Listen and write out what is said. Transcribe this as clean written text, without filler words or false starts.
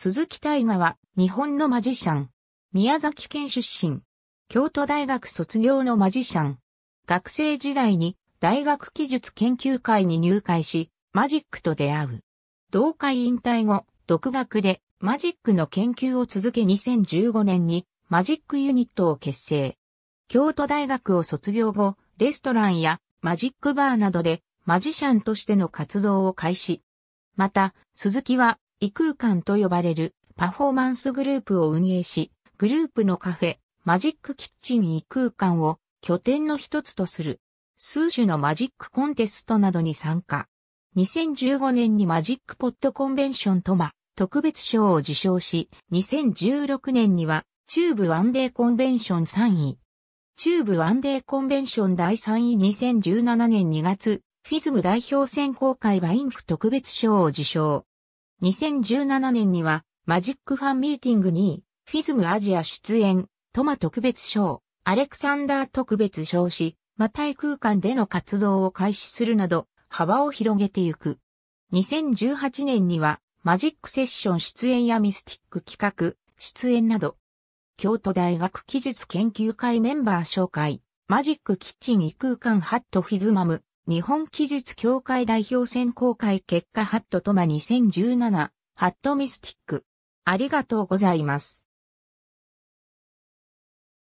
鈴木大雅は日本のマジシャン。宮崎県出身。京都大学卒業のマジシャン。学生時代に大学技術研究会に入会し、マジックと出会う。同会引退後、独学でマジックの研究を続け2015年にマジックユニットを結成。京都大学を卒業後、レストランやマジックバーなどでマジシャンとしての活動を開始。また、鈴木は異空間と呼ばれるパフォーマンスグループを運営し、グループのカフェ、マジックキッチン異空間を拠点の一つとする。数種のマジックコンテストなどに参加。2015年にマジックポットコンベンションTMA特別賞を受賞し、2016年には中部ワンデーコンベンション3位。中部ワンデーコンベンション第3位2017年2月、Fism 代表選考会BIMF特別賞を受賞。2017年には、マジックファンミーティング2位、Fism アジア出演、TMA特別賞、アレクサンダー特別賞し、マタイ空間での活動を開始するなど、幅を広げてゆく。2018年には、マジックセッション出演やMystic企画、出演など、京都大学技術研究会メンバー紹介、マジックキッチン異空間ハットフィズマム、日本技術協会代表選考会結果ハットTMA2017、ハットミスティック。ありがとうございます。